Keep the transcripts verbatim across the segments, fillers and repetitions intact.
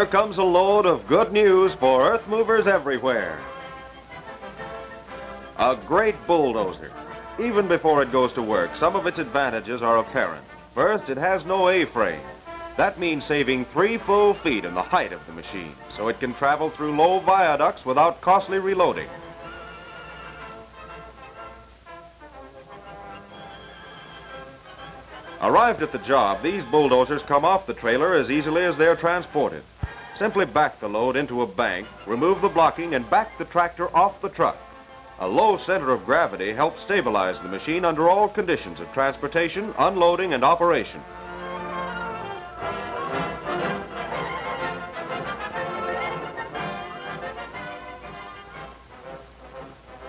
Here comes a load of good news for earth movers everywhere. A great bulldozer. Even before it goes to work, some of its advantages are apparent. First, it has no A-frame. That means saving three full feet in the height of the machine, so it can travel through low viaducts without costly reloading. Arrived at the job, these bulldozers come off the trailer as easily as they're transported. Simply back the load into a bank, remove the blocking, and back the tractor off the truck. A low center of gravity helps stabilize the machine under all conditions of transportation, unloading, and operation.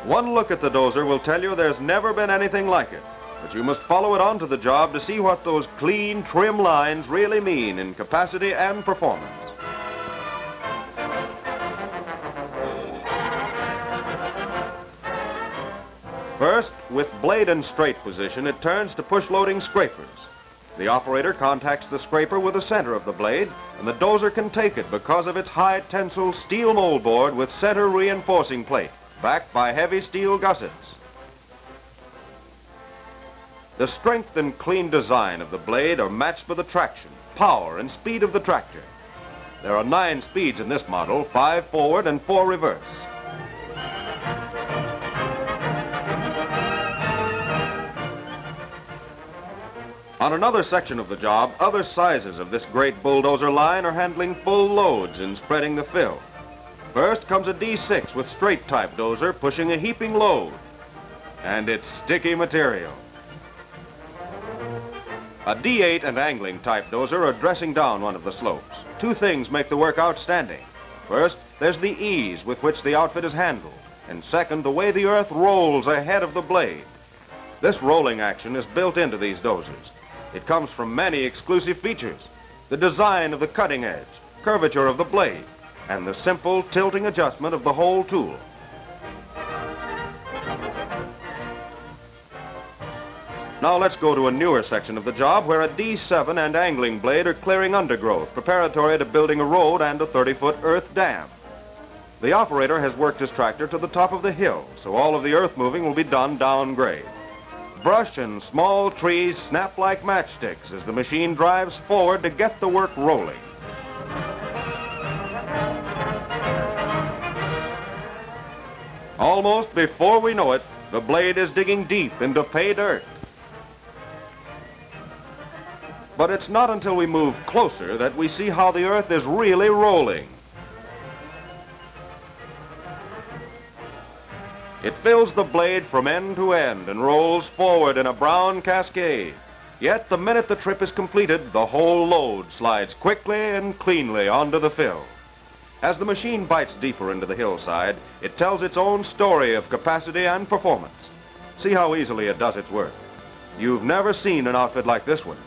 One look at the dozer will tell you there's never been anything like it, but you must follow it onto the job to see what those clean, trim lines really mean in capacity and performance. First, with blade and straight position, it turns to push-loading scrapers. The operator contacts the scraper with the center of the blade, and the dozer can take it because of its high tensile steel moldboard with center reinforcing plate, backed by heavy steel gussets. The strength and clean design of the blade are matched for the traction, power, and speed of the tractor. There are nine speeds in this model, five forward and four reverse. On another section of the job, other sizes of this great bulldozer line are handling full loads and spreading the fill. First comes a D six with straight type dozer pushing a heaping load, and it's sticky material. A D eight and angling type dozer are dressing down one of the slopes. Two things make the work outstanding. First, there's the ease with which the outfit is handled, and second, the way the earth rolls ahead of the blade. This rolling action is built into these dozers. It comes from many exclusive features: the design of the cutting edge, curvature of the blade, and the simple tilting adjustment of the whole tool. Now let's go to a newer section of the job where a D seven and angling blade are clearing undergrowth, preparatory to building a road and a thirty-foot earth dam. The operator has worked his tractor to the top of the hill, so all of the earth moving will be done downgrade. Brush and small trees snap like matchsticks as the machine drives forward to get the work rolling. Almost before we know it, the blade is digging deep into pay dirt. But it's not until we move closer that we see how the earth is really rolling. It fills the blade from end to end and rolls forward in a brown cascade. Yet the minute the trip is completed, the whole load slides quickly and cleanly onto the fill. As the machine bites deeper into the hillside, it tells its own story of capacity and performance. See how easily it does its work. You've never seen an outfit like this one.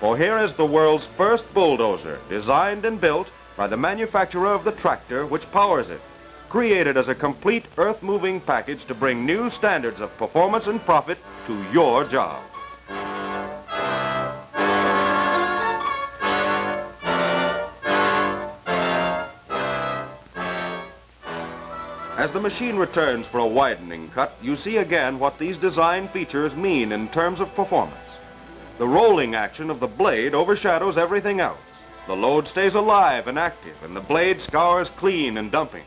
For here is the world's first bulldozer, designed and built by the manufacturer of the tractor which powers it, created as a complete earth-moving package to bring new standards of performance and profit to your job. As the machine returns for a widening cut, you see again what these design features mean in terms of performance. The rolling action of the blade overshadows everything else. The load stays alive and active, and the blade scours clean and dumping.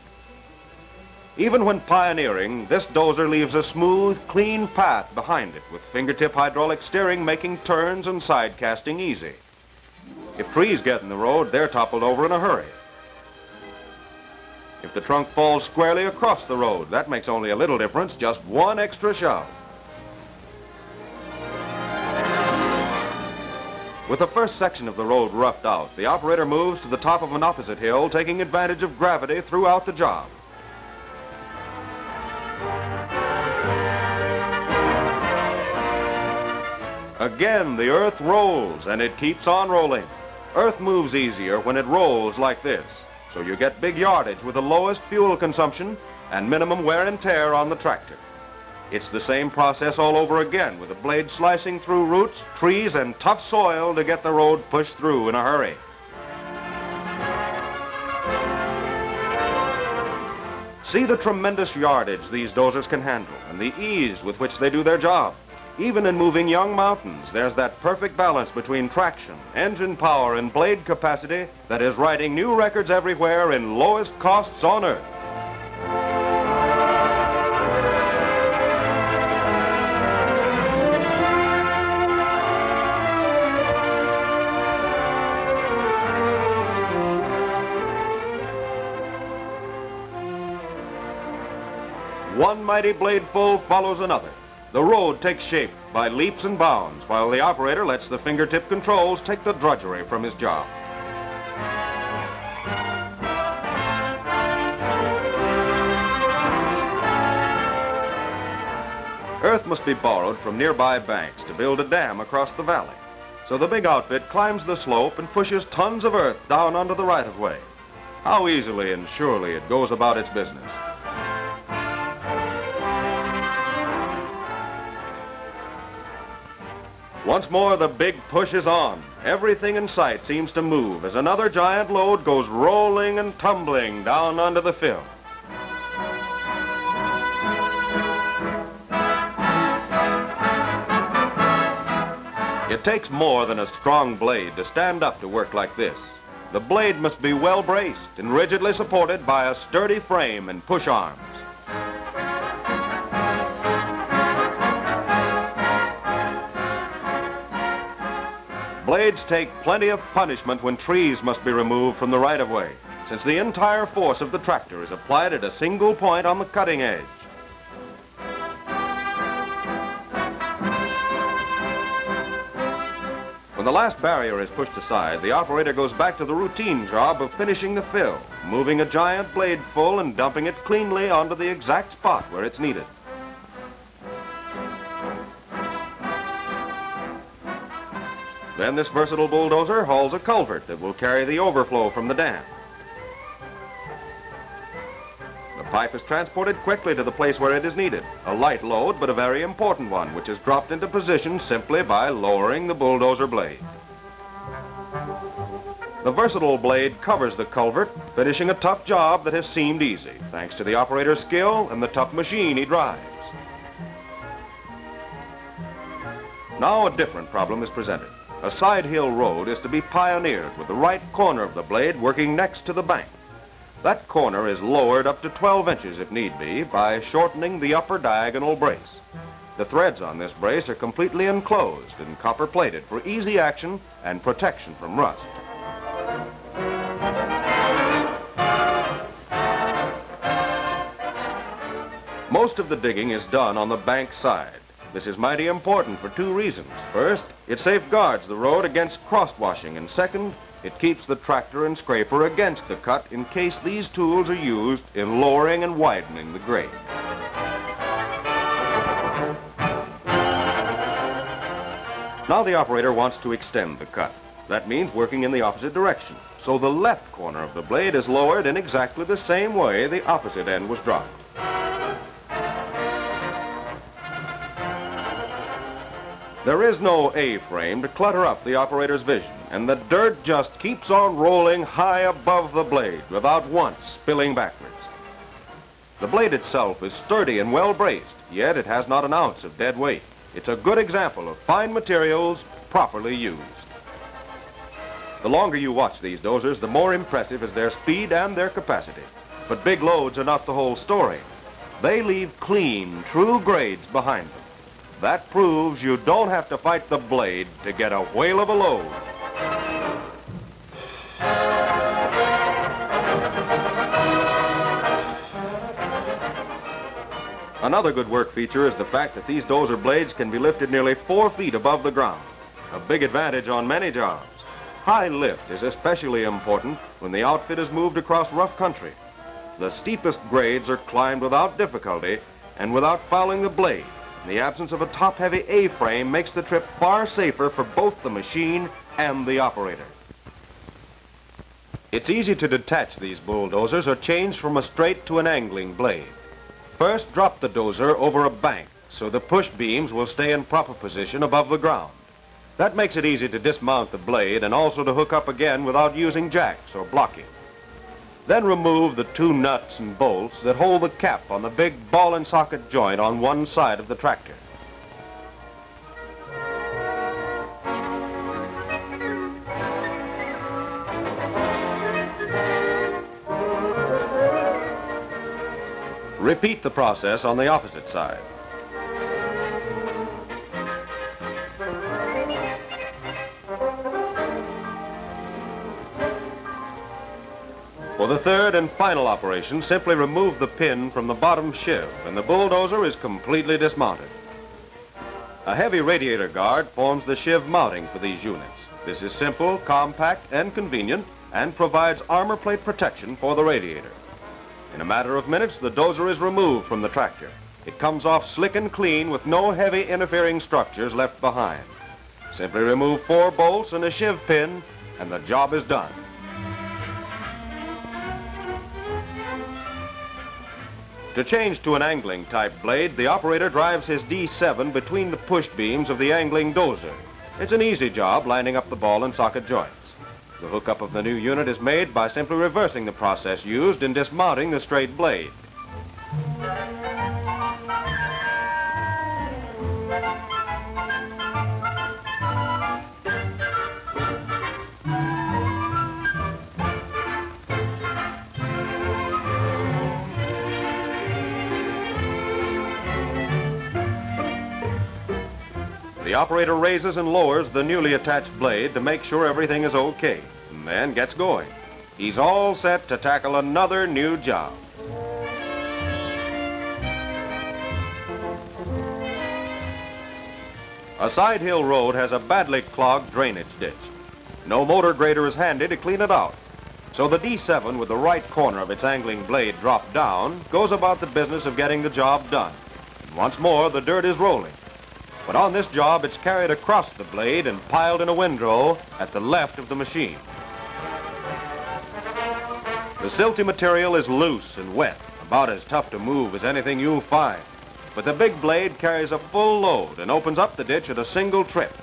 Even when pioneering, this dozer leaves a smooth, clean path behind it, with fingertip hydraulic steering making turns and side casting easy. If trees get in the road, they're toppled over in a hurry. If the trunk falls squarely across the road, that makes only a little difference, just one extra shove. With the first section of the road roughed out, the operator moves to the top of an opposite hill, taking advantage of gravity throughout the job. Again, the earth rolls, and it keeps on rolling. Earth moves easier when it rolls like this, so you get big yardage with the lowest fuel consumption and minimum wear and tear on the tractor. It's the same process all over again, with the blade slicing through roots, trees, and tough soil to get the road pushed through in a hurry. See the tremendous yardage these dozers can handle and the ease with which they do their job. Even in moving young mountains, there's that perfect balance between traction, engine power, and blade capacity that is writing new records everywhere in lowest costs on Earth. One mighty bladeful follows another. The road takes shape by leaps and bounds, while the operator lets the fingertip controls take the drudgery from his job. Earth must be borrowed from nearby banks to build a dam across the valley. So the big outfit climbs the slope and pushes tons of earth down onto the right-of-way. How easily and surely it goes about its business. Once more, the big push is on. Everything in sight seems to move as another giant load goes rolling and tumbling down onto the fill. It takes more than a strong blade to stand up to work like this. The blade must be well braced and rigidly supported by a sturdy frame and push arms. Blades take plenty of punishment when trees must be removed from the right-of-way, since the entire force of the tractor is applied at a single point on the cutting edge. When the last barrier is pushed aside, the operator goes back to the routine job of finishing the fill, moving a giant blade full and dumping it cleanly onto the exact spot where it's needed. Then this versatile bulldozer hauls a culvert that will carry the overflow from the dam. The pipe is transported quickly to the place where it is needed, a light load but a very important one, which is dropped into position simply by lowering the bulldozer blade. The versatile blade covers the culvert, finishing a tough job that has seemed easy, thanks to the operator's skill and the tough machine he drives. Now a different problem is presented. A side hill road is to be pioneered with the right corner of the blade working next to the bank. That corner is lowered up to twelve inches if need be by shortening the upper diagonal brace. The threads on this brace are completely enclosed and copper plated for easy action and protection from rust. Most of the digging is done on the bank side. This is mighty important for two reasons. First, it safeguards the road against cross-washing, and second, it keeps the tractor and scraper against the cut in case these tools are used in lowering and widening the grade. Now the operator wants to extend the cut. That means working in the opposite direction. So the left corner of the blade is lowered in exactly the same way the opposite end was dropped. There is no A-frame to clutter up the operator's vision, and the dirt just keeps on rolling high above the blade without once spilling backwards. The blade itself is sturdy and well braced, yet it has not an ounce of dead weight. It's a good example of fine materials properly used. The longer you watch these dozers, the more impressive is their speed and their capacity. But big loads are not the whole story. They leave clean, true grades behind them. That proves you don't have to fight the blade to get a whale of a load. Another good work feature is the fact that these dozer blades can be lifted nearly four feet above the ground, a big advantage on many jobs. High lift is especially important when the outfit is moved across rough country. The steepest grades are climbed without difficulty and without fouling the blade. The absence of a top-heavy A-frame makes the trip far safer for both the machine and the operator. It's easy to detach these bulldozers or change from a straight to an angling blade. First, drop the dozer over a bank so the push beams will stay in proper position above the ground. That makes it easy to dismount the blade and also to hook up again without using jacks or blocking. Then remove the two nuts and bolts that hold the cap on the big ball and socket joint on one side of the tractor. Repeat the process on the opposite side. For the third and final operation, simply remove the pin from the bottom shift and the bulldozer is completely dismounted. A heavy radiator guard forms the shiv mounting for these units. This is simple, compact, and convenient, and provides armor plate protection for the radiator. In a matter of minutes, the dozer is removed from the tractor. It comes off slick and clean with no heavy interfering structures left behind. Simply remove four bolts and a shiv pin, and the job is done. To change to an angling type blade, the operator drives his D seven between the push beams of the angling dozer. It's an easy job lining up the ball and socket joints. The hookup of the new unit is made by simply reversing the process used in dismounting the straight blade. The operator raises and lowers the newly attached blade to make sure everything is okay, and then gets going. He's all set to tackle another new job. A side hill road has a badly clogged drainage ditch. No motor grader is handy to clean it out. So the D seven, with the right corner of its angling blade dropped down, goes about the business of getting the job done. And once more, the dirt is rolling. But on this job, it's carried across the blade and piled in a windrow at the left of the machine. The silty material is loose and wet, about as tough to move as anything you'll find. But the big blade carries a full load and opens up the ditch at a single trip.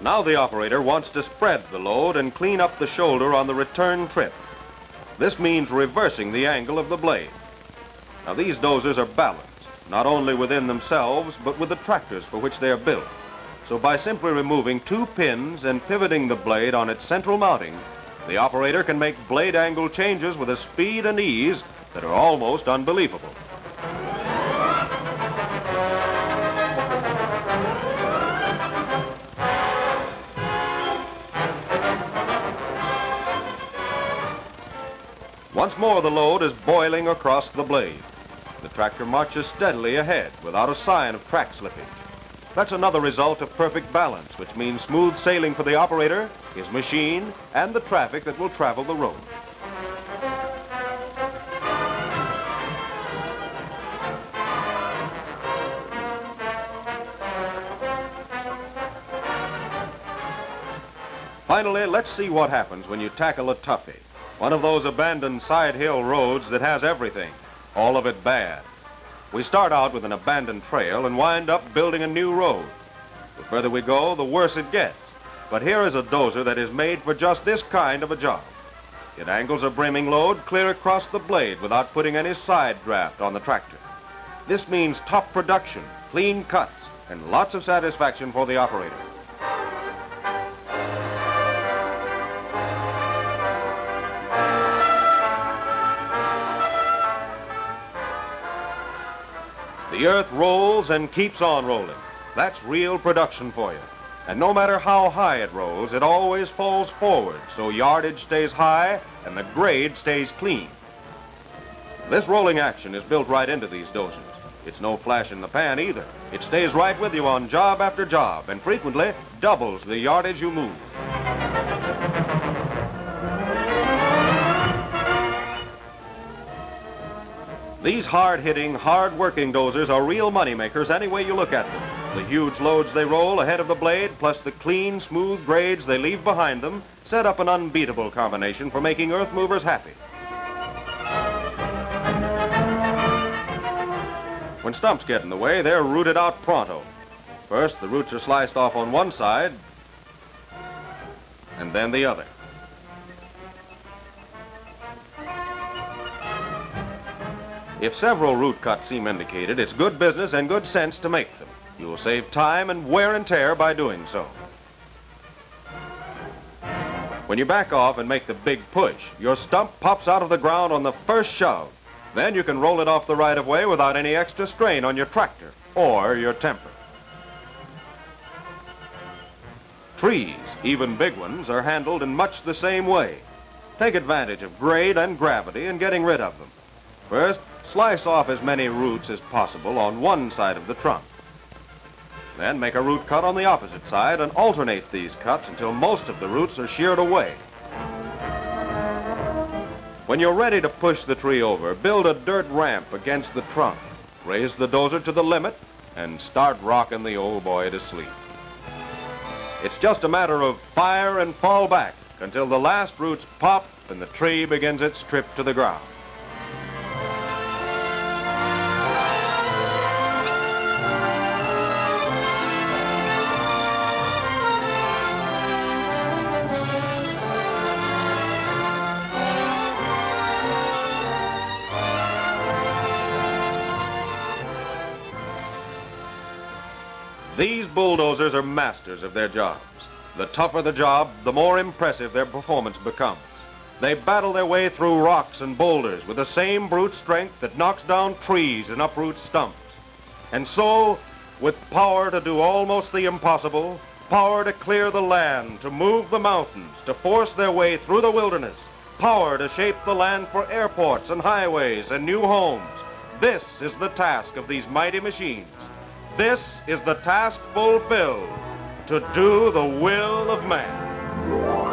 Now the operator wants to spread the load and clean up the shoulder on the return trip. This means reversing the angle of the blade. Now these dozers are balanced, not only within themselves, but with the tractors for which they are built. So by simply removing two pins and pivoting the blade on its central mounting, the operator can make blade angle changes with a speed and ease that are almost unbelievable. Once more, the load is boiling across the blade. The tractor marches steadily ahead without a sign of track slippage. That's another result of perfect balance, which means smooth sailing for the operator, his machine, and the traffic that will travel the road. Finally, let's see what happens when you tackle a toughie. One of those abandoned side hill roads that has everything, all of it bad. We start out with an abandoned trail and wind up building a new road. The further we go, the worse it gets. But here is a dozer that is made for just this kind of a job. It angles a brimming load clear across the blade without putting any side draft on the tractor. This means top production, clean cuts, and lots of satisfaction for the operator. The earth rolls and keeps on rolling. That's real production for you. And no matter how high it rolls, it always falls forward, so yardage stays high and the grade stays clean. This rolling action is built right into these dozers. It's no flash in the pan either. It stays right with you on job after job and frequently doubles the yardage you move. These hard-hitting, hard-working dozers are real moneymakers any way you look at them. The huge loads they roll ahead of the blade, plus the clean, smooth grades they leave behind them, set up an unbeatable combination for making earth movers happy. When stumps get in the way, they're rooted out pronto. First, the roots are sliced off on one side, and then the other. If several root cuts seem indicated, it's good business and good sense to make them. You will save time and wear and tear by doing so. When you back off and make the big push, your stump pops out of the ground on the first shove. Then you can roll it off the right-of-way without any extra strain on your tractor or your temper. Trees, even big ones, are handled in much the same way. Take advantage of grade and gravity in getting rid of them. First, slice off as many roots as possible on one side of the trunk. Then make a root cut on the opposite side and alternate these cuts until most of the roots are sheared away. When you're ready to push the tree over, build a dirt ramp against the trunk, raise the dozer to the limit, and start rocking the old boy to sleep. It's just a matter of fire and fall back until the last roots pop and the tree begins its trip to the ground. These bulldozers are masters of their jobs. The tougher the job, the more impressive their performance becomes. They battle their way through rocks and boulders with the same brute strength that knocks down trees and uproots stumps. And so, with power to do almost the impossible, power to clear the land, to move the mountains, to force their way through the wilderness, power to shape the land for airports and highways and new homes, this is the task of these mighty machines. This is the task fulfilled, to do the will of man.